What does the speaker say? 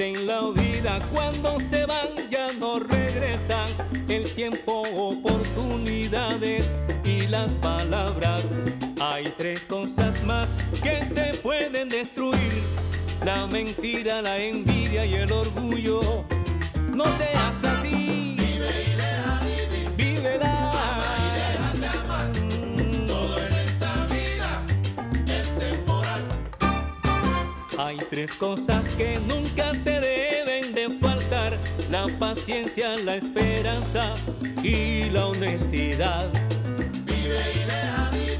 en la vida, cuando se van ya no regresan. El tiempo, oportunidades y las palabras. Hay tres cosas más que te pueden destruir: la mentira, la envidia y el orgullo. No seas así. Vive y deja vivir. Vívela. Ama y déjate amar. Todo en esta vida es temporal. Hay tres cosas que nunca te deben de faltar: la paciencia, la esperanza y la honestidad. Vive y deja vivir.